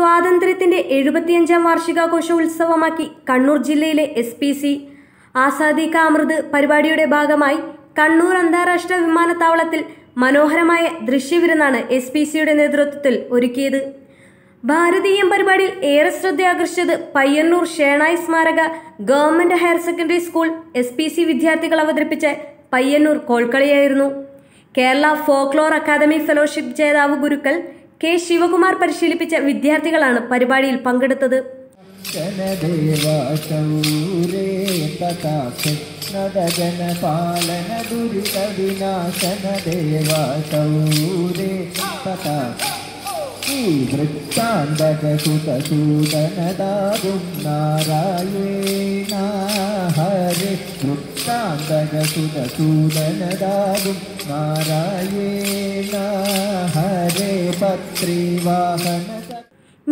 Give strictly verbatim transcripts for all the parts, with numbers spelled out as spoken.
സ്വാതന്ത്ര്യത്തിന്റെ എഴുപത്തിയഞ്ചാം വാർഷികാഘോഷോത്സവമാക്കി കണ്ണൂർ ജില്ലയിലെ S P C Azadi കാ അമൃത് പരിപാടിയുടെ ഭാഗമായി കണ്ണൂർ അന്താരാഷ്ട്ര വിമാനത്താവളത്തിൽ മനോഹരമായ ദൃശ്യവിരുന്നാണ് എസ് പി സിയുടെ നേതൃത്വത്തിൽ ഒരുക്കിയത്. ഭാരതീയം പരിപാടിയിൽ ഏറെ ശ്രദ്ധയാകർഷിച്ചത് പയ്യന്നൂർ ഷേണായി സ്മാരക government higher secondary school S P C വിദ്യാർത്ഥികൾ അവതരിപ്പിച്ച പയ്യന്നൂർ കോൾക്കളിയായിരുന്നു. കേരള ഫോക്ലോർ അക്കാദമി ഫെലോഷിപ്പ് ജേതാവ് ഗുരുക്കൾ കെ ശിവകുമാർ പരിശീലിപ്പിച്ച വിദ്യാർത്ഥികളാണ് പരിപാടിയിൽ പങ്കെടുത്തത്.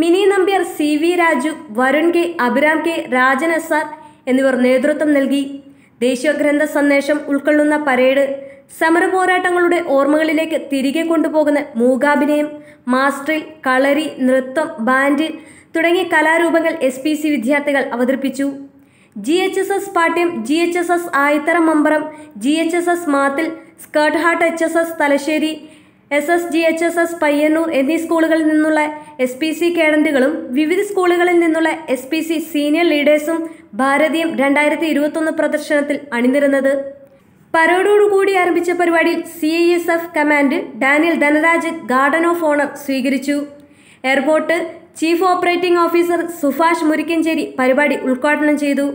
Mini Nambiar, C V Raju, Varun K, Abhiram K, Rajan S R എന്നിവർ നേതൃത്വം നൽകി. ദേശീയ ഗ്രന്ഥ സന്ദേശം ഉൾക്കൊള്ളുന്ന പരേഡ് സമര പോരാട്ടങ്ങളുടെ ഓർമ്മകളിലേക്ക് തിരികെ കൊണ്ടുപോകുന്ന മൂകാഭിനയം, മാസ്ട്രിൽ, കളരി, നൃത്തം, ബാൻഡ് തുടങ്ങിയ കലാരൂപങ്ങൾ എസ് പി സി വിദ്യാർത്ഥികൾ അവതരിപ്പിച്ചു. G H S S Pattiam, G H S S Ayithara Mambaram, G H S S Mathil, skirt Heart H S S Thalassery, S S G H S S Payyanur എന്നീ സ്കൂളുകളിൽ നിന്നുള്ള എസ് പി സി കേഡറ്റുകളും വിവിധ സ്കൂളുകളിൽ നിന്നുള്ള എസ് പി സി സീനിയർ ലീഡേഴ്സും ഭാരതീയം രണ്ടായിരത്തി ഇരുപത്തൊന്ന് പ്രദർശനത്തിൽ അണിനിരുന്നത്. പരേഡോടുകൂടി ആരംഭിച്ച പരിപാടിയിൽ C I S F command Daniel Dhanaraj guard of honour സ്വീകരിച്ചു. Airport chief operating officer Subhash Murikkancheri പരിപാടി ഉദ്ഘാടനം ചെയ്തു.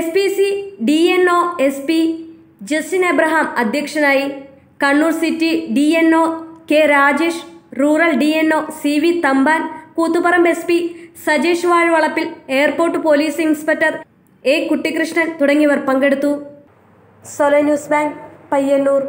S P C D N O S P Justin Abraham അധ്യക്ഷനായി. Kannur city D N O K Rajesh, rural D N O C V Thampan, Koothuparamba S P Sajesh Vazhvalappil, airport police inspector A Kuttikrishnan തുടങ്ങിയവർ പങ്കെടുത്തു. സ്വലെ news bank, Payyanur.